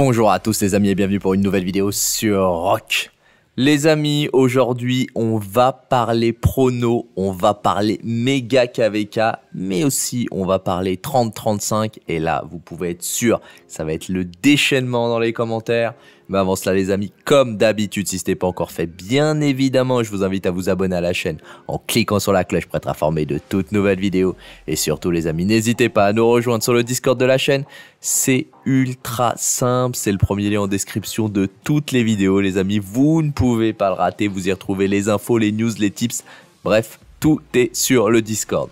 Bonjour à tous les amis et bienvenue pour une nouvelle vidéo sur ROK. Les amis, aujourd'hui on va parler prono, on va parler méga KvK, mais aussi on va parler 30-35 et là vous pouvez être sûr, ça va être le déchaînement dans les commentaires. Mais avant cela les amis, comme d'habitude, si ce n'est pas encore fait, bien évidemment je vous invite à vous abonner à la chaîne en cliquant sur la cloche pour être informé de toutes nouvelles vidéos. Et surtout les amis, n'hésitez pas à nous rejoindre sur le Discord de la chaîne, c'est ultra simple, c'est le premier lien en description de toutes les vidéos les amis, vous ne pouvez pas le rater, vous y retrouvez les infos, les news, les tips, bref, tout est sur le Discord.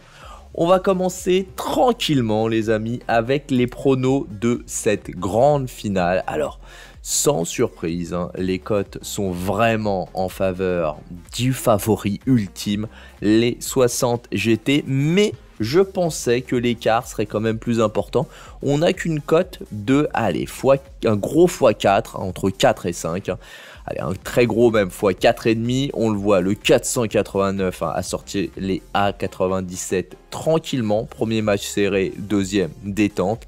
On va commencer tranquillement les amis avec les pronos de cette grande finale. Alors, sans surprise, hein, les cotes sont vraiment en faveur du favori ultime, les 60 GT, mais je pensais que l'écart serait quand même plus important. On n'a qu'une cote de, allez, un gros x4, entre 4 et 5. Hein. Allez, un très gros même x4,5. On le voit, le 489 hein, a sorti les A97 tranquillement. Premier match serré, deuxième détente.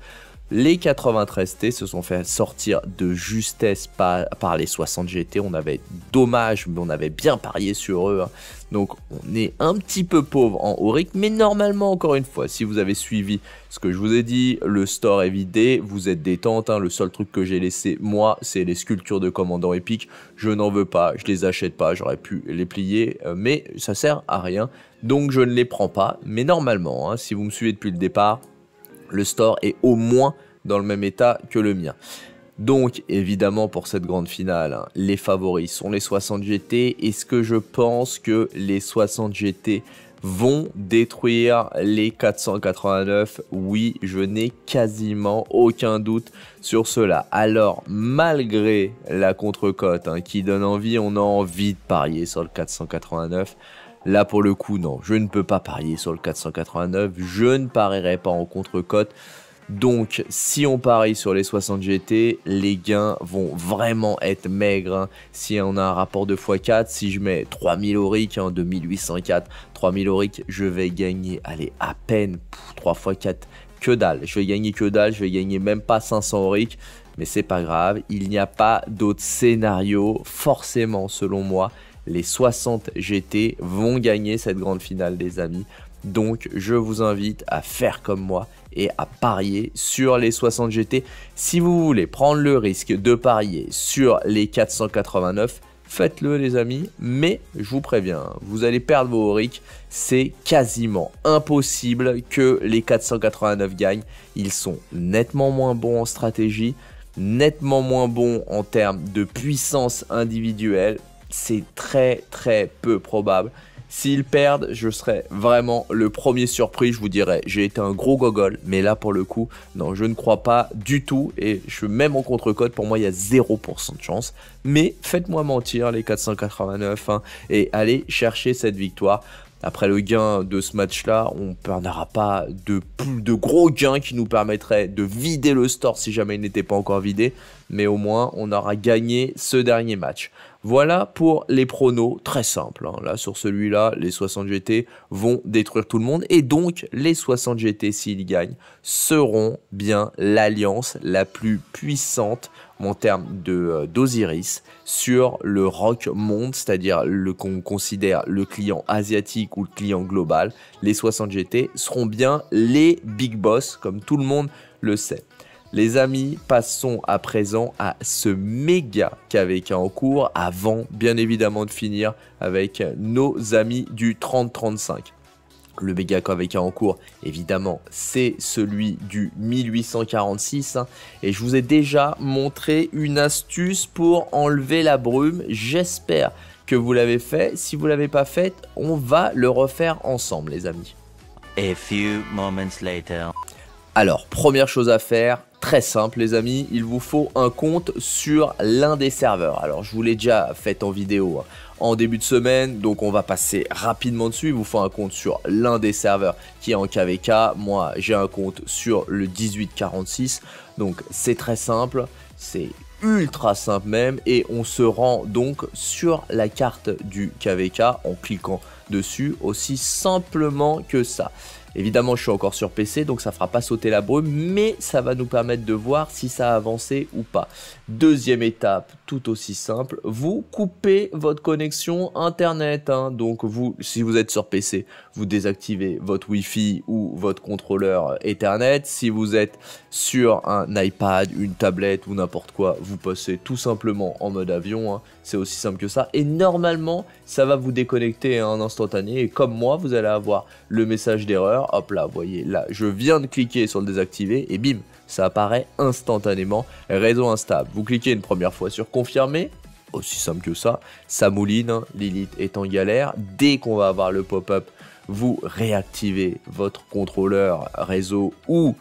Les 93T se sont fait sortir de justesse par les 60 GT. On avait dommage, mais on avait bien parié sur eux. Hein. Donc, on est un petit peu pauvre en Auric. Mais normalement, encore une fois, si vous avez suivi ce que je vous ai dit, le store est vidé, vous êtes détente. Hein. Le seul truc que j'ai laissé, moi, c'est les sculptures de commandants épiques. Je n'en veux pas, je les achète pas, j'aurais pu les plier, mais ça sert à rien. Donc, je ne les prends pas. Mais normalement, hein, si vous me suivez depuis le départ, le store est au moins dans le même état que le mien. Donc, évidemment, pour cette grande finale, hein, les favoris sont les 60 GT. Est-ce que je pense que les 60 GT vont détruire les 489? Oui, je n'ai quasiment aucun doute sur cela. Alors, malgré la contre-cote hein, qui donne envie, on a envie de parier sur le 489. Là, pour le coup, non, je ne peux pas parier sur le 489. Je ne parierai pas en contre-cote. Donc, si on parie sur les 60 GT, les gains vont vraiment être maigres. Hein. Si on a un rapport de x4, si je mets 3000 auric, hein, 2804, 3000 auric, je vais gagner, allez, à peine 3 x4, que dalle. Je vais gagner que dalle, je vais gagner même pas 500 auric. Mais c'est pas grave, il n'y a pas d'autre scénario, forcément, selon moi. Les 60 GT vont gagner cette grande finale des amis. Donc je vous invite à faire comme moi et à parier sur les 60 GT. Si vous voulez prendre le risque de parier sur les 489, faites-le les amis. Mais je vous préviens, vous allez perdre vos aurics. C'est quasiment impossible que les 489 gagnent. Ils sont nettement moins bons en stratégie, nettement moins bons en termes de puissance individuelle. C'est très très peu probable. S'ils perdent, je serai vraiment le premier surpris. Je vous dirais, j'ai été un gros gogol. Mais là, pour le coup, non, je ne crois pas du tout. Et je suis même en contre-code. Pour moi, il y a 0% de chance. Mais faites-moi mentir, les 489. Hein, et allez chercher cette victoire. Après le gain de ce match-là, on n'aura pas de gros gains qui nous permettraient de vider le store si jamais il n'était pas encore vidé. Mais au moins, on aura gagné ce dernier match. Voilà pour les pronos, très simple. Hein. Là, sur celui-là, les 60 GT vont détruire tout le monde. Et donc, les 60 GT, s'ils gagnent, seront bien l'alliance la plus puissante en termes d'Osiris sur le ROK monde, c'est-à-dire qu'on considère le client asiatique ou le client global. Les 60 GT seront bien les big boss, comme tout le monde le sait. Les amis, passons à présent à ce méga KvK en cours, avant bien évidemment de finir avec nos amis du 30-35. Le méga KvK en cours, évidemment, c'est celui du 1846. Hein, et je vous ai déjà montré une astuce pour enlever la brume. J'espère que vous l'avez fait. Si vous ne l'avez pas fait, on va le refaire ensemble, les amis. A few moments later. Alors, première chose à faire, très simple les amis, il vous faut un compte sur l'un des serveurs. Alors, je vous l'ai déjà fait en vidéo hein, en début de semaine, donc on va passer rapidement dessus. Il vous faut un compte sur l'un des serveurs qui est en KvK. Moi, j'ai un compte sur le 1846, donc c'est très simple, c'est ultra simple même. Et on se rend donc sur la carte du KvK en cliquant dessus, aussi simplement que ça. Évidemment, je suis encore sur PC, donc ça ne fera pas sauter la brume, mais ça va nous permettre de voir si ça a avancé ou pas. Deuxième étape, tout aussi simple, vous coupez votre connexion Internet. Donc, si vous êtes sur PC, vous désactivez votre Wi-Fi ou votre contrôleur Ethernet. Si vous êtes sur un iPad, une tablette ou n'importe quoi, vous passez tout simplement en mode avion. C'est aussi simple que ça. Et normalement, ça va vous déconnecter en instantané. Et comme moi, vous allez avoir le message d'erreur. Hop là, vous voyez, là, je viens de cliquer sur le désactiver et bim, ça apparaît instantanément. Réseau instable. Vous cliquez une première fois sur confirmer. Aussi simple que ça, ça mouline, Lilith est en galère. Dès qu'on va avoir le pop-up, vous réactivez votre contrôleur réseau ou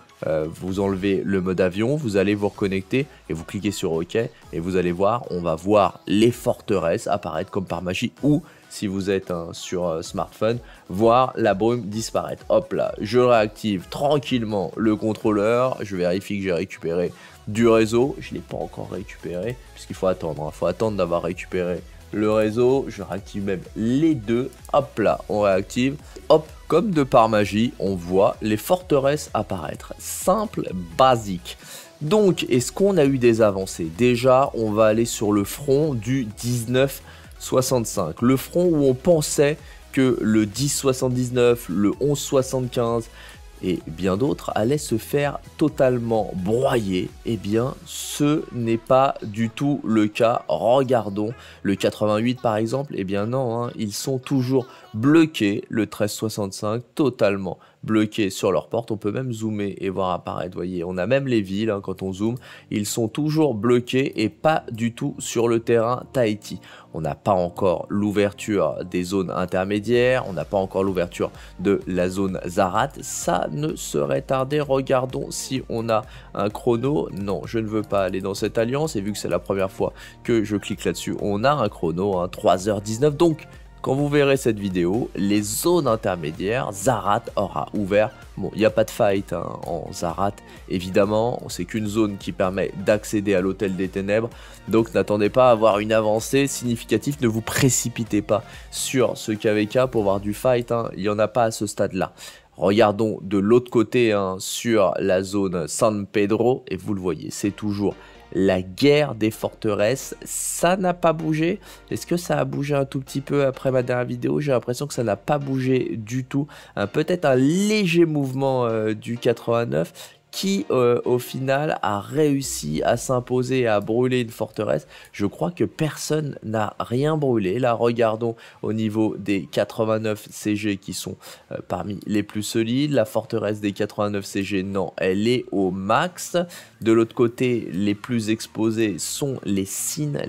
vous enlevez le mode avion, vous allez vous reconnecter et vous cliquez sur OK et vous allez voir, on va voir les forteresses apparaître comme par magie ou si vous êtes sur smartphone, voir la brume disparaître. Hop là, je réactive tranquillement le contrôleur, je vérifie que j'ai récupéré du réseau, je ne l'ai pas encore récupéré puisqu'il faut attendre, il faut attendre d'avoir récupéré le réseau, je réactive même les deux, hop là, on réactive, hop, comme de par magie, on voit les forteresses apparaître, simple, basique. Donc, est-ce qu'on a eu des avancées? Déjà, on va aller sur le front du 1965, le front où on pensait que le 1079, le 1175 et bien d'autres allaient se faire totalement broyer. Eh bien, ce n'est pas du tout le cas. Regardons le 88 par exemple. Eh bien non, ils sont toujours bloqués, le 1365 totalement bloqués sur leur porte. On peut même zoomer et voir apparaître, voyez, on a même les villes quand on zoome, ils sont toujours bloqués et pas du tout sur le terrain Tahiti. On n'a pas encore l'ouverture des zones intermédiaires, on n'a pas encore l'ouverture de la zone Zarat, ça ne serait tardé. Regardons si on a un chrono, non je ne veux pas aller dans cette alliance et vu que c'est la première fois que je clique là-dessus, on a un chrono, 3h19, donc quand vous verrez cette vidéo, les zones intermédiaires, Zarat aura ouvert. Bon, il n'y a pas de fight en Zarat, évidemment. C'est qu'une zone qui permet d'accéder à l'hôtel des ténèbres. Donc, n'attendez pas à avoir une avancée significative. Ne vous précipitez pas sur ce KvK pour voir du fight. Il n'y en a pas à ce stade-là. Regardons de l'autre côté sur la zone San Pedro. Et vous le voyez, c'est toujours la guerre des forteresses, ça n'a pas bougé. Est-ce que ça a bougé un tout petit peu après ma dernière vidéo? J'ai l'impression que ça n'a pas bougé du tout. Peut-être un léger mouvement du 89 qui, au final, a réussi à s'imposer, à brûler une forteresse. Je crois que personne n'a rien brûlé. Là, regardons au niveau des 89 CG qui sont parmi les plus solides. La forteresse des 89 CG, non, elle est au max. De l'autre côté, les plus exposés sont les signes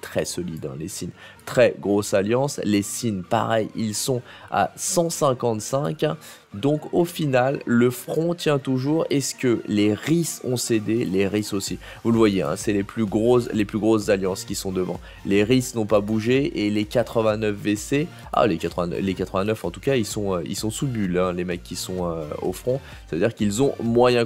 très solides, les signes très grosse alliance. Les signes, pareil, ils sont à 155. Donc, au final, le front tient toujours. Est-ce que les RIS ont cédé? Les RIS aussi. Vous le voyez, c'est les plus grosses alliances qui sont devant. Les RIS n'ont pas bougé et les 89 VC, les 89 en tout cas, ils sont sous bulle, les mecs qui sont au front. C'est-à-dire qu'ils ont moyen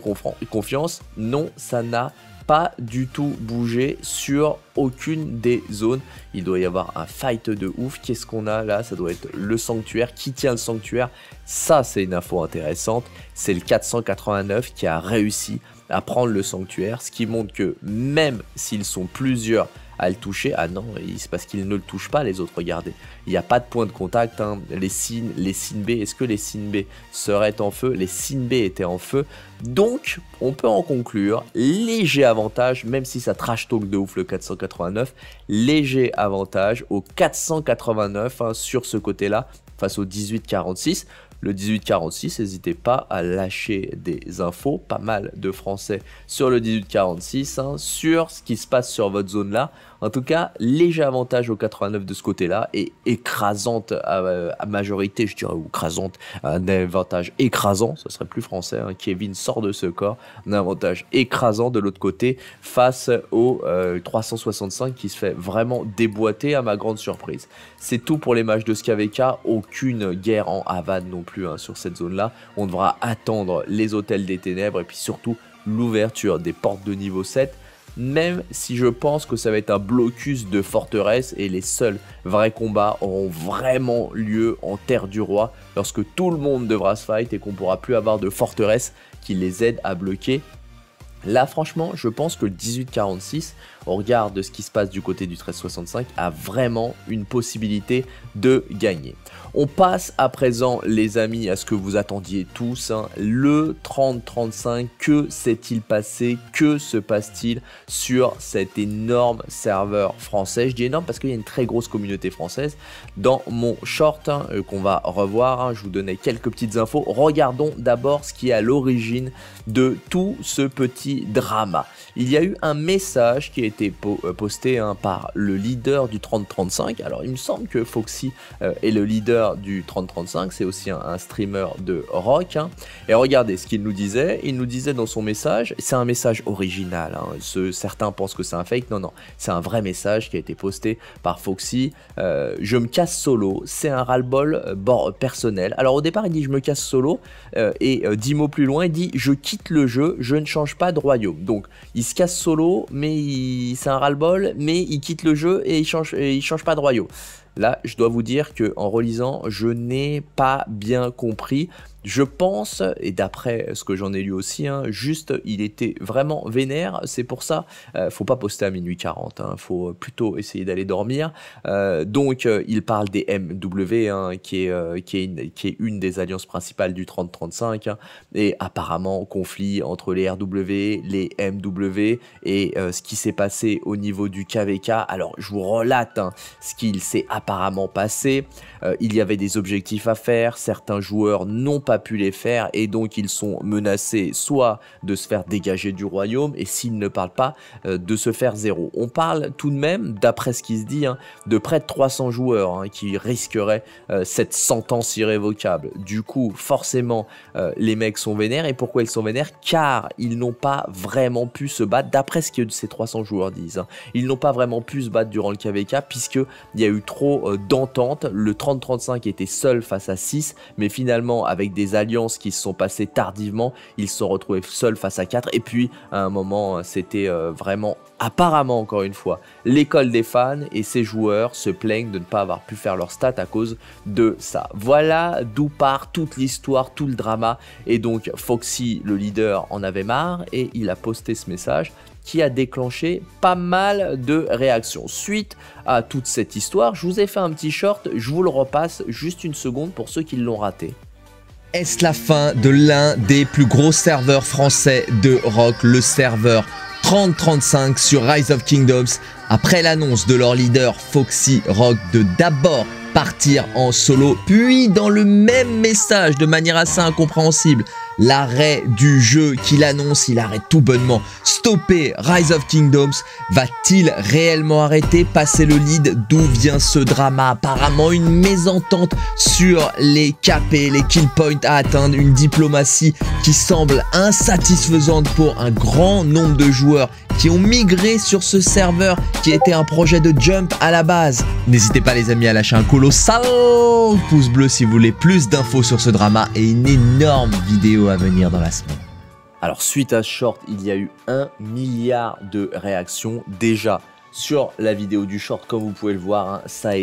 confiance. Non, ça n'a pas du tout bougé sur aucune des zones. Il doit y avoir un fight de ouf. Qu'est-ce qu'on a là? Ça doit être le sanctuaire. Qui tient le sanctuaire? Ça, c'est une info intéressante. C'est le 489 qui a réussi à prendre le sanctuaire, ce qui montre que même s'ils sont plusieurs à le toucher, ah non, c'est parce qu'ils ne le touchent pas les autres, regardez, il n'y a pas de point de contact, les signes B, est-ce que les signes B seraient en feu? Les signes B étaient en feu, donc on peut en conclure, léger avantage, même si ça trash talk de ouf le 489, léger avantage au 489 sur ce côté-là, face au 1846, le 1846, n'hésitez pas à lâcher des infos, pas mal de français sur le 1846, sur ce qui se passe sur votre zone là. En tout cas, léger avantage au 89 de ce côté là et écrasante à majorité, je dirais, ou écrasante, un avantage écrasant, ce serait plus français, Kevin sort de ce corps, un avantage écrasant de l'autre côté face au 365 qui se fait vraiment déboîter à ma grande surprise. C'est tout pour les matchs de ce KvK, aucune guerre en Havane non plus. Sur cette zone là, on devra attendre les hôtels des ténèbres et puis surtout l'ouverture des portes de niveau 7 même si je pense que ça va être un blocus de forteresse et les seuls vrais combats auront vraiment lieu en terre du roi lorsque tout le monde devra se fight et qu'on pourra plus avoir de forteresse qui les aide à bloquer. Là franchement je pense que le 1846 au regard de ce qui se passe du côté du 1365 a vraiment une possibilité de gagner. On passe à présent les amis à ce que vous attendiez tous, hein. Le 3035, que s'est-il passé, que se passe-t-il sur cet énorme serveur français? Je dis énorme parce qu'il y a une très grosse communauté française. Dans mon short hein, qu'on va revoir, hein, je vous donnais quelques petites infos. Regardons d'abord ce qui est à l'origine de tout ce petit drama. Il y a eu un message qui a été posté hein, par le leader du 3035. Alors il me semble que Foxy est le leader du 3035, c'est aussi un streamer de ROK. Hein. Et regardez ce qu'il nous disait. Il nous disait dans son message, c'est un message original. Hein. Certains pensent que c'est un fake. Non, non, c'est un vrai message qui a été posté par Foxy. Je me casse solo, c'est un ras-le-bol personnel. Alors au départ il dit je me casse solo et 10 mots plus loin il dit je quitte le jeu, je ne change pas de royaume. Donc il se casse solo mais c'est un ras-le-bol, mais il quitte le jeu et il change pas de royaume. Là, je dois vous dire qu'en relisant, je n'ai pas bien compris. Je pense, et d'après ce que j'en ai lu aussi, hein, juste il était vraiment vénère, c'est pour ça, faut pas poster à minuit 40, hein, faut plutôt essayer d'aller dormir. Donc il parle des MW, hein, qui est une des alliances principales du 30-35, hein, et apparemment conflit entre les RW, les MW, et ce qui s'est passé au niveau du KvK. Alors je vous relate hein, ce qu'il s'est apparemment passé, il y avait des objectifs à faire, certains joueurs n'ont pas pu les faire et donc ils sont menacés soit de se faire dégager du royaume et s'ils ne parlent pas de se faire zéro. On parle tout de même, d'après ce qui se dit, hein, de près de 300 joueurs hein, qui risqueraient cette sentence irrévocable. Du coup, forcément, les mecs sont vénères. Et pourquoi ils sont vénères? Car ils n'ont pas vraiment pu se battre, d'après ce que ces 300 joueurs disent. Hein. Ils n'ont pas vraiment pu se battre durant le KvK puisqu'il y a eu trop d'entente. Le 30-35 était seul face à 6, mais finalement, avec des alliances qui se sont passées tardivement, ils se sont retrouvés seuls face à 4. Et puis à un moment c'était vraiment apparemment encore une fois l'école des fans et ces joueurs se plaignent de ne pas avoir pu faire leur stats à cause de ça. Voilà d'où part toute l'histoire, tout le drama, et donc Foxy le leader en avait marre et il a posté ce message qui a déclenché pas mal de réactions. Suite à toute cette histoire, je vous ai fait un petit short, je vous le repasse juste une seconde pour ceux qui l'ont raté. Est-ce la fin de l'un des plus gros serveurs français de ROK, le serveur 3035 sur Rise of Kingdoms, après l'annonce de leur leader Foxy ROK de d'abord partir en solo, puis dans le même message de manière assez incompréhensible, l'arrêt du jeu qu'il annonce, il arrête tout bonnement. Stopper Rise of Kingdoms, va-t-il réellement arrêter, passer le lead? D'où vient ce drama? Apparemment une mésentente sur les KP, les kill points à atteindre, une diplomatie qui semble insatisfaisante pour un grand nombre de joueurs qui ont migré sur ce serveur qui était un projet de jump à la base. N'hésitez pas les amis à lâcher un colossal pouce bleu si vous voulez plus d'infos sur ce drama et une énorme vidéo à venir dans la semaine. Alors suite à ce short, il y a eu 1 milliard de réactions déjà. Sur la vidéo du short, comme vous pouvez le voir, hein, ça a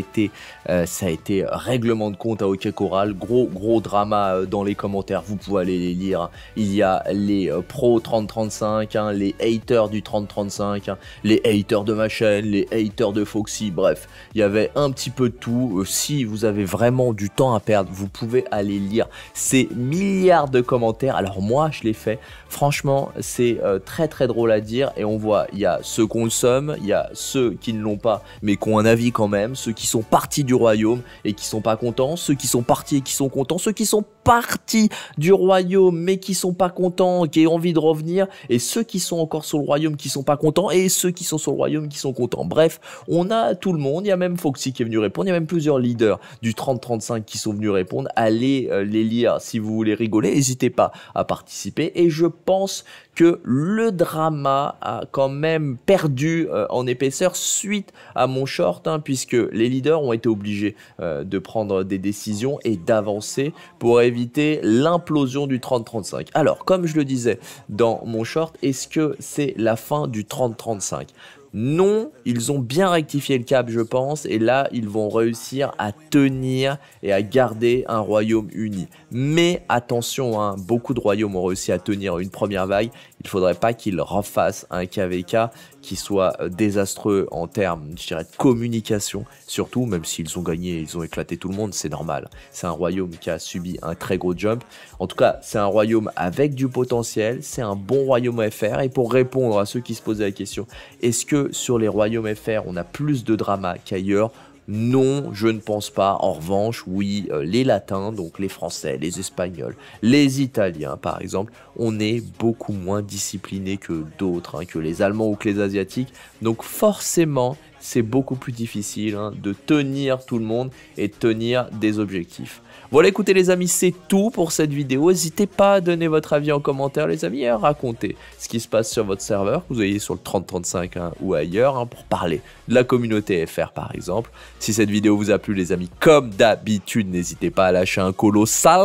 été règlement de compte à Hockey Choral, gros drama dans les commentaires, vous pouvez aller les lire. Il y a les pros 3035, hein, les haters du 3035, hein, les haters de ma chaîne, les haters de Foxy, bref, il y avait un petit peu de tout. Si vous avez vraiment du temps à perdre, vous pouvez aller lire ces milliards de commentaires. Alors moi, je l'ai fait, franchement, c'est très très drôle à dire et on voit, il y a ceux qu'on somme, il y a ceux qui ne l'ont pas mais qui ont un avis quand même, ceux qui sont partis du royaume et qui sont pas contents, ceux qui sont partis et qui sont contents, ceux qui sont partis du royaume mais qui sont pas contents, qui ont envie de revenir, et ceux qui sont encore sur le royaume qui sont pas contents, et ceux qui sont sur le royaume qui sont contents. Bref, on a tout le monde, il y a même Foxy qui est venu répondre, il y a même plusieurs leaders du 30-35 qui sont venus répondre. Allez les lire si vous voulez rigoler, n'hésitez pas à participer, et je pense que le drama a quand même perdu en épaisseur épaisseur suite à mon short, hein, puisque les leaders ont été obligés de prendre des décisions et d'avancer pour éviter l'implosion du 30-35. Alors, comme je le disais dans mon short, est-ce que c'est la fin du 30-35 ? Non, ils ont bien rectifié le cap, je pense, et là, ils vont réussir à tenir et à garder un royaume uni. Mais attention, hein, beaucoup de royaumes ont réussi à tenir une première vague. Il ne faudrait pas qu'ils refassent un KvK qui soit désastreux en termes, je dirais, de communication. Surtout, même s'ils ont gagné, ils ont éclaté tout le monde, c'est normal. C'est un royaume qui a subi un très gros jump. En tout cas, c'est un royaume avec du potentiel, c'est un bon royaume à faire. Et pour répondre à ceux qui se posaient la question, est-ce que sur les royaumes FR, on a plus de drama qu'ailleurs? Non, je ne pense pas. En revanche, oui, les Latins, donc les Français, les Espagnols, les Italiens, par exemple, on est beaucoup moins disciplinés que d'autres, hein, que les Allemands ou que les Asiatiques. Donc forcément, c'est beaucoup plus difficile, hein, de tenir tout le monde et de tenir des objectifs. Voilà, écoutez les amis, c'est tout pour cette vidéo. N'hésitez pas à donner votre avis en commentaire, les amis, et à raconter ce qui se passe sur votre serveur, que vous ayez sur le 30-35, hein, ou ailleurs, hein, pour parler de la communauté FR, par exemple. Si cette vidéo vous a plu, les amis, comme d'habitude, n'hésitez pas à lâcher un colossal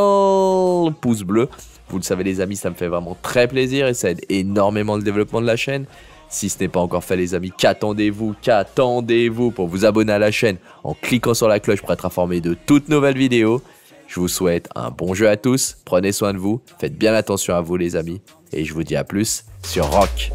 pouce bleu. Vous le savez, les amis, ça me fait vraiment très plaisir et ça aide énormément le développement de la chaîne. Si ce n'est pas encore fait, les amis, qu'attendez-vous pour vous abonner à la chaîne en cliquant sur la cloche pour être informé de toutes nouvelles vidéos. Je vous souhaite un bon jeu à tous, prenez soin de vous, faites bien attention à vous les amis, et je vous dis à plus sur ROK.